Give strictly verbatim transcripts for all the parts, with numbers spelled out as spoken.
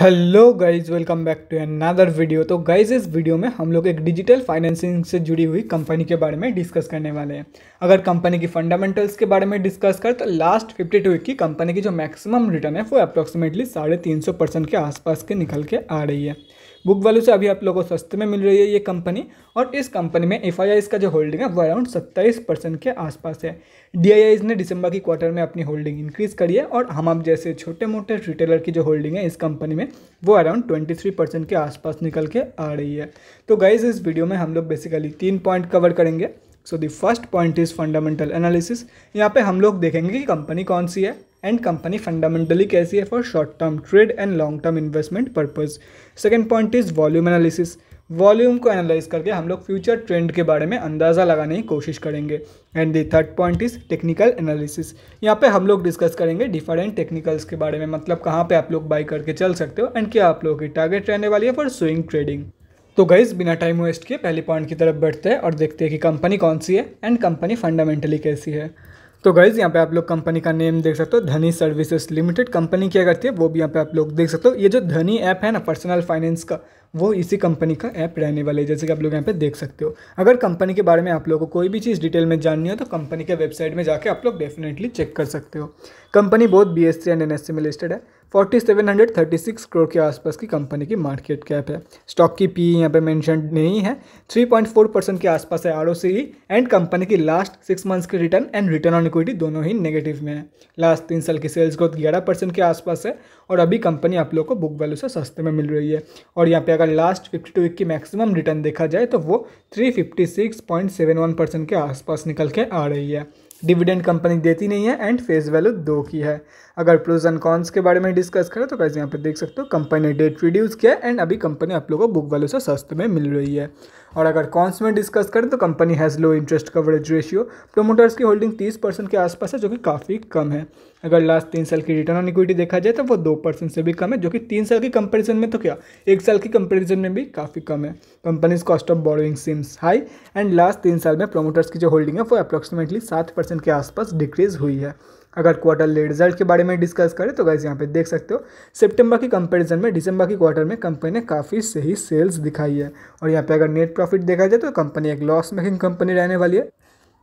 Hello guys, welcome back to another video. तो guys, इस video में हम लोग एक डिजिटल फाइनेंसिंग से जुड़ी हुई कंपनी के बारे में डिस्कस करने वाले हैं। अगर कंपनी की फंडामेंटल्स के बारे में डिस्कस कर तो लास्ट फिफ्टी टू वीक की कंपनी की जो मैक्सिमम रिटर्न है वो अप्रॉक्सीमेटली साढ़े तीन सौ परसेंट के आसपास के निकल के आ रही है। बुक वैल्यू से अभी आप लोगों को सस्ते में मिल रही है ये कंपनी, और इस कंपनी में एफ आई आईज़ का जो होल्डिंग है वो अराउंड सत्ताईस परसेंट के आसपास है। डी आई आईज़ ने दिसंबर की क्वार्टर में अपनी होल्डिंग इंक्रीज़ करी है, और हम आप जैसे छोटे मोटे रिटेलर की जो होल्डिंग है इस कंपनी में वो अराउंड ट्वेंटी थ्री परसेंट के आसपास निकल के आ रही है। तो गाइज़, इस वीडियो में हम लोग बेसिकली तीन पॉइंट कवर करेंगे। So the first point is fundamental analysis. यहाँ पे हम लोग देखेंगे कि कंपनी कौन सी है एंड कंपनी फंडामेंटली कैसी है for short term trade and long term investment purpose. Second point is volume analysis. Volume को एनालाइज करके हम लोग फ्यूचर ट्रेंड के बारे में अंदाज़ा लगाने की कोशिश करेंगे। And the third point is technical analysis. यहाँ पे हम लोग डिस्कस करेंगे डिफरेंट टेक्निकल्स के बारे में, मतलब कहाँ पे आप लोग बाई करके चल सकते हो एंड क्या आप लोगों की टारगेट रहने वाली है फॉर स्विंग ट्रेडिंग। तो गाइज़, बिना टाइम वेस्ट किए पहले पॉइंट की तरफ बढ़ते हैं और देखते हैं कि कंपनी कौन सी है एंड कंपनी फंडामेंटली कैसी है। तो गाइज़, यहाँ पे आप लोग कंपनी का नेम देख सकते हो, धनी सर्विसेज लिमिटेड। कंपनी क्या करती है वो भी यहाँ पे आप लोग देख सकते हो। ये जो धनी ऐप है ना पर्सनल फाइनेंस का, वो इसी कंपनी का ऐप रहने वाले है, जैसे कि आप लोग यहाँ पे देख सकते हो। अगर कंपनी के बारे में आप लोगों को कोई भी चीज़ डिटेल में जाननी हो तो कंपनी के वेबसाइट में जाके आप लोग डेफिनेटली चेक कर सकते हो। Company both B S C and N S C में लिस्टेड है। Forty seven hundred thirty six crore के आसपास की कंपनी की मार्केट कैप है। स्टॉक की पी ई यहाँ पे मेंशन नहीं है। थ्री पॉइंट फोर परसेंट के आसपास है R O C E, and company की लास्ट सिक्स मंथ्स की return and return on equity दोनों ही नेगेटिव में है। लास्ट तीन साल की सेल्स ग्रोथ ग्यारह परसेंट के आसपास है, और अभी कंपनी आप लोग को बुक वैल्यू से सस्ते में मिल रही है। और यहाँ पे अगर लास्ट फिफ्टी टू वीक की मैक्सिमम रिटर्न देखा जाए तो वो three fifty six point seven one percent के आसपास निकल के आ रही है। डिविडेंड कंपनी देती नहीं है एंड फेस वैल्यू दो की है। अगर प्रोज एंड कॉन्स के बारे में डिस्कस करें तो कैसे यहाँ पे देख सकते हो, कंपनी ने डेट रिड्यूस किया एंड अभी कंपनी आप लोगों को बुक वैल्यू से सस्ते में मिल रही है। और अगर कॉन्स में डिस्कस करें तो company has low interest coverage ratio. Promoters की होल्डिंग तीस परसेंट के आसपास है, जो कि काफ़ी कम है। अगर लास्ट तीन साल की रिटर्न ऑन इक्विटी देखा जाए तो वो दो परसेंट से भी कम है, जो कि तीन साल की कंपेरिजन में तो क्या एक साल की कंपेरिजन में भी काफ़ी कम है। Company's cost of borrowing seems high, and last तीन साल में प्रोमोटर्स की जो होल्डिंग है वो अप्रॉक्सीमेटली सात परसेंट के आसपास डिक्रीज़ हुई है। अगर क्वार्टरली रिजल्ट के बारे में डिस्कस करें तो गाइस यहाँ पे देख सकते हो, सितंबर की कंपैरिजन में दिसंबर की क्वार्टर में कंपनी ने काफ़ी सही सेल्स दिखाई है। और यहाँ पे अगर नेट प्रॉफिट देखा जाए तो कंपनी एक लॉस मेकिंग कंपनी रहने वाली है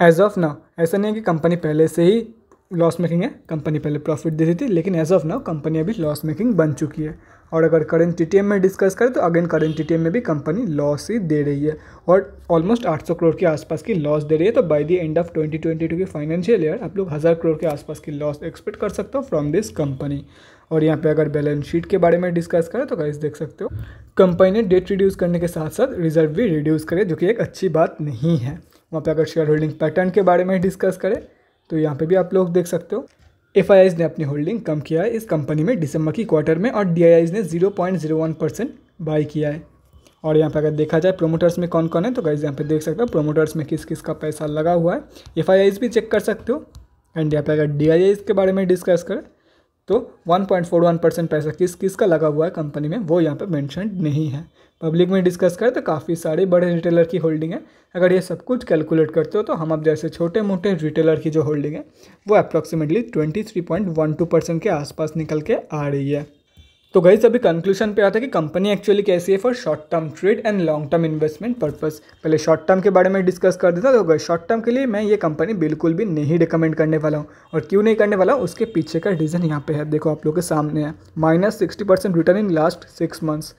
एज ऑफ नाउ। ऐसा नहीं है कि कंपनी पहले से ही लॉस मेकिंग है, कंपनी पहले प्रॉफिट देती थी, लेकिन एज ऑफ नाउ कंपनी अभी लॉस मेकिंग बन चुकी है। और अगर करंट टी टी एम में डिस्कस करें तो again current T T M में भी कंपनी लॉस ही दे रही है, और ऑलमोस्ट आठ सौ करोड़ के आसपास की लॉस दे रही है। तो by the end of twenty twenty two की फाइनेंशियल ईयर आप लोग हज़ार करोड़ के आसपास की लॉस एक्सपेक्ट कर सकते हो फ्रॉम दिस कंपनी। और यहाँ पे अगर बैलेंस शीट के बारे में डिस्कस करें तो गाइस देख सकते हो, कंपनी ने डेट रिड्यूस करने के साथ साथ रिजर्व भी रिड्यूस करे, जो कि एक अच्छी बात नहीं है। वहाँ पर अगर शेयर होल्डिंग पैटर्न के बारे में डिस्कस करें तो यहाँ पे भी आप लोग देख सकते हो, एफ आई आईज़ ने अपनी होल्डिंग कम किया है इस कंपनी में दिसंबर की क्वार्टर में, और डी आई आईज़ ने zero point zero one percent buy किया है। और यहाँ पे अगर देखा जाए प्रोमोटर्स में कौन कौन है तो गाइस यहाँ पे देख सकते हो प्रोमोटर्स में किस किस का पैसा लगा हुआ है, एफ आई आईज़ भी चेक कर सकते हो। एंड यहाँ पे अगर डी आई आईज़ के बारे में डिस्कस करें तो one point four one percent पैसा किस किस का लगा हुआ है कंपनी में वो यहाँ पे मेंशनड नहीं है। पब्लिक में डिस्कस करें तो काफ़ी सारे बड़े रिटेलर की होल्डिंग है। अगर ये सब कुछ कैलकुलेट करते हो तो हम अब जैसे छोटे मोटे रिटेलर की जो होल्डिंग है वो approximately twenty three point one two percent के आसपास निकल के आ रही है। तो गाइस, अभी कंक्लूजन पे आता है कि कंपनी एक्चुअली कैसी है for short term trade and long term investment purpose. पहले शॉर्ट टर्म के बारे में डिस्कस कर देता हूँ। तो शॉर्ट टर्म के लिए मैं ये कंपनी बिल्कुल भी नहीं रिकमेंड करने वाला हूँ, और क्यों नहीं करने वाला हूँ उसके पीछे का रीज़न यहाँ पे है, देखो आप लोगों के सामने है। Minus sixty percent return in last six months.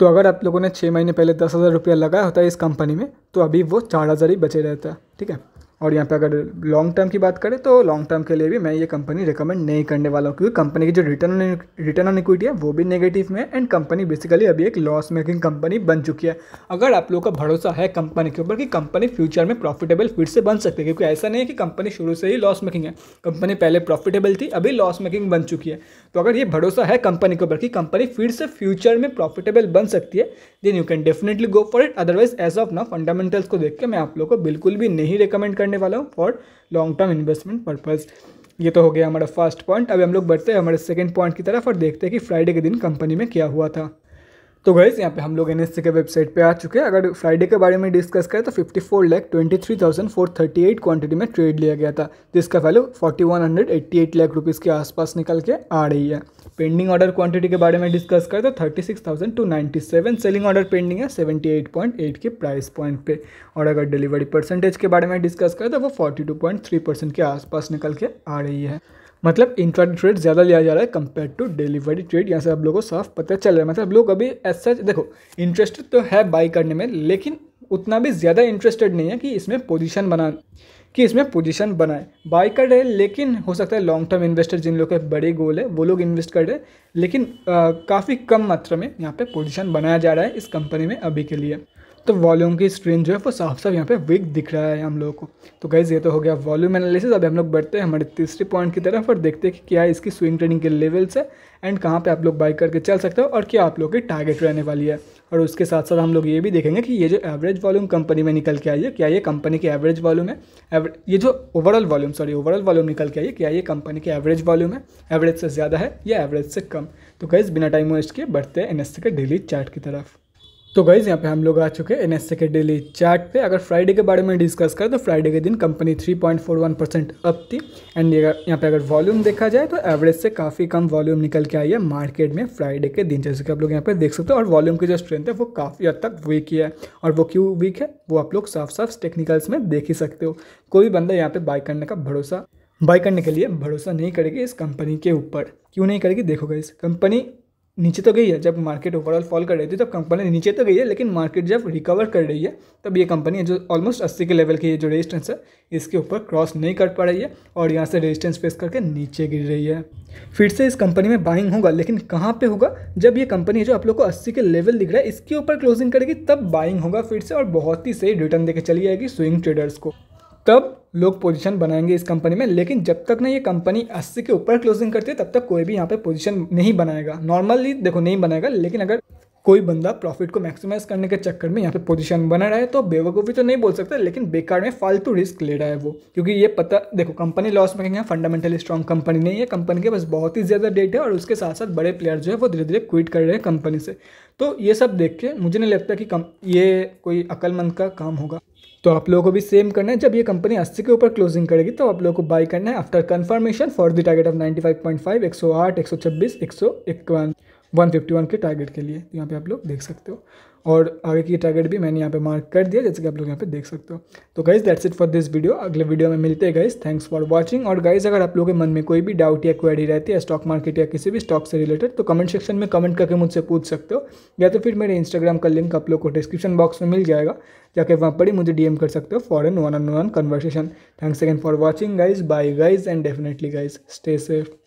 तो अगर आप लोगों ने छः महीने पहले दस हज़ार रुपया लगाया होता है इस कंपनी में तो अभी वो चार हज़ार ही बचे रहता है, ठीक है। और यहाँ पे अगर लॉन्ग टर्म की बात करें तो लॉन्ग टर्म के लिए भी मैं ये कंपनी रिकमेंड नहीं करने वाला हूँ, क्योंकि कंपनी की जो रिटर्न रिटर्न ऑन इक्विटी है वो भी नेगेटिव में है, एंड कंपनी बेसिकली अभी एक लॉस मेकिंग कंपनी बन चुकी है। अगर आप लोगों का भरोसा है कंपनी के ऊपर कि कंपनी फ्यूचर में प्रॉफिटेबल फिर से बन सकती है, क्योंकि ऐसा नहीं है कि कंपनी शुरू से ही लॉस मेकिंग है, कंपनी पहले प्रॉफिटेबल थी अभी लॉस मेकिंग बन चुकी है। तो अगर ये भरोसा है कंपनी के ऊपर कि कंपनी फिर से फ्यूचर में प्रॉफिटेबल बन सकती है, then you can definitely go for it. Otherwise as of now fundamentals को देख के मैं आप लोगों को बिल्कुल भी नहीं रिकमेंड वाला हूँ for long term investment purpose. ये तो हो गया हमारा फर्स्ट पॉइंट। अब हम लोग बढ़ते हैं हमारे सेकंड पॉइंट की तरफ और देखते हैं कि फ्राइडे के दिन कंपनी में क्या हुआ था। तो गाइस यहाँ पे हम लोग एन एस सी के वेबसाइट पे आ चुके हैं। अगर फ्राइडे के बारे में डिस्कस करें तो fifty four lakh twenty three thousand four thirty eight quantity में ट्रेड लिया गया था, जिसका value forty one hundred eighty eight lakh rupees के आसपास निकल के आ रही है। पेंडिंग ऑर्डर क्वांटिटी के बारे में डिस्कस करें तो thirty six thousand two ninety seven selling order pending है सेवेंटी एट पॉइंट एट के प्राइस पॉइंट पे। और अगर डिलीवरी परसेंटेज के बारे में डिस्कस करें तो वो forty two point three percent के आसपास निकल के आ रही है। मतलब इंट्राडे ट्रेड ज़्यादा लिया जा रहा है कंपेयर टू डिलीवरी ट्रेड, यहाँ से आप लोगों को साफ पता चल रहा है। मतलब लोग अभी ऐसा देखो इंटरेस्टेड तो है बाई करने में, लेकिन उतना भी ज़्यादा इंटरेस्टेड नहीं है कि इसमें पोजीशन बना कि इसमें पोजीशन बनाए। बाई कर रहे हैं, लेकिन हो सकता है लॉन्ग टर्म इन्वेस्टर जिन लोग के बड़े गोल है वो लोग इन्वेस्ट कर रहे हैं, लेकिन काफ़ी कम मात्रा में यहाँ पर पोजीशन बनाया जा रहा है इस कंपनी में अभी के लिए। तो वॉल्यूम की स्ट्रेंज जो है वो साफ साफ यहाँ पे वीक दिख रहा है हम लोगों को। तो गाइस ये तो हो गया वॉल्यूम एनालिसिस। अब हम लोग बढ़ते हैं हमारे तीसरे पॉइंट की तरफ और देखते हैं कि क्या इसकी स्विंग ट्रेडिंग के लेवल्स है एंड कहाँ पे आप लोग बाई करके चल सकते हो और क्या आप लोग की टारगेट रहने वाली है। और उसके साथ साथ हम लोग ये भी देखेंगे कि ये जो एवरेज वॉल्यूम कंपनी में निकल के आई है, क्या ये कंपनी की एवरेज वॉल्यूम है, ये जो overall volume sorry overall volume निकल के आई है, क्या ये कंपनी की एवरेज वॉल्यूम है, एवरेज से ज़्यादा है या एवरेज से कम। तो गाइस बिना टाइम वेस्ट किए बढ़ते हैं एन एस सी के डेली चार्ट की तरफ। तो गाइज़ यहाँ पे हम लोग आ चुके हैं एन एस सी के डेली चार्ट पे। अगर फ्राइडे के बारे में डिस्कस करें तो फ्राइडे के दिन company three point four one percent up थी एंड यहाँ पे अगर वॉल्यूम देखा जाए तो एवरेज से काफ़ी कम वॉल्यूम निकल के आई है मार्केट में फ्राइडे के दिन, जैसे कि आप लोग यहाँ पे देख सकते हो। और वॉल्यूम की जो स्ट्रेंथ है वो काफ़ी हद तक वीक ही है, और वो क्यों वीक है वो आप लोग साफ साफ टेक्निकल्स में देख ही सकते हो। कोई बंदा यहाँ पर बाई करने का भरोसा बाई करने के लिए भरोसा नहीं करेगी इस कंपनी के ऊपर। क्यों नहीं करेगी? देखो गाइज़, कंपनी नीचे तो गई है, जब मार्केट ओवरऑल फॉल कर रही थी तब कंपनी नीचे तो गई है, लेकिन मार्केट जब रिकवर कर रही है तब ये कंपनी जो ऑलमोस्ट अस्सी के लेवल की जो रेजिस्टेंस है इसके ऊपर क्रॉस नहीं कर पा रही है और यहाँ से रेजिस्टेंस फेस करके नीचे गिर रही है। फिर से इस कंपनी में बाइंग होगा, लेकिन कहाँ पे होगा? जब ये कंपनी जो आप लोग को अस्सी के लेवल दिख रहा है इसके ऊपर क्लोजिंग करेगी तब बाइंग होगा फिर से, और बहुत ही सही रिटर्न देकर चली जाएगी स्विंग ट्रेडर्स को, तब लोग पोजीशन बनाएंगे इस कंपनी में। लेकिन जब तक ना ये कंपनी अस्सी के ऊपर क्लोजिंग करती है तब तक कोई भी यहाँ पे पोजीशन नहीं बनाएगा। नॉर्मली देखो नहीं बनाएगा, लेकिन अगर कोई बंदा प्रॉफिट को मैक्सिमाइज करने के चक्कर में यहाँ पे पोजीशन बना रहा है तो बेवकूफ़ी तो नहीं बोल सकता, लेकिन बेकार में फालतू रिस्क ले रहा है वो। क्योंकि ये पता देखो कंपनी लॉस में है, फंडामेंटली स्ट्रॉन्ग कंपनी नहीं है, कंपनी के पास बहुत ही ज़्यादा डेट है और उसके साथ साथ बड़े प्लेयर जो है वो धीरे धीरे क्विट कर रहे हैं कंपनी से। तो ये सब देख के मुझे नहीं लगता कि ये कोई अक्लमंद का काम होगा। तो आप लोगों को भी सेम करना है, जब ये कंपनी अस्सी के ऊपर क्लोजिंग करेगी तो आप लोगों को बाई करना है after confirmation for the target of ninety five point five, एक सौ आठ, एक सौ छब्बीस, एक सौ इक्यावन, वन फिफ्टी वन के टारगेट के लिए। तो यहाँ पे आप लोग देख सकते हो और आगे की टारगेट भी मैंने यहाँ पे मार्क कर दिया, जैसे कि आप लोग यहाँ पे देख सकते हो। तो guys that's it for this video, अगले वीडियो में मिलते हैं गाइज। Thanks for watching. और गाइज अगर आप लोगों के मन में कोई भी डाउट या क्वेरी रहती है स्टॉक मार्केट या किसी भी स्टॉक से रिलेटेड तो कमेंट सेक्शन में कमेंट करके मुझसे पूछ सकते हो, या तो फिर मेरे इंस्टाग्राम का लिंक आप लोग को डिस्क्रिप्शन बॉक्स में मिल जाएगा, जाके वहाँ पर ही मुझे डी एम कर सकते हो for an one on one conversation. Thanks again for watching guys, bye guys and definitely guys stay safe.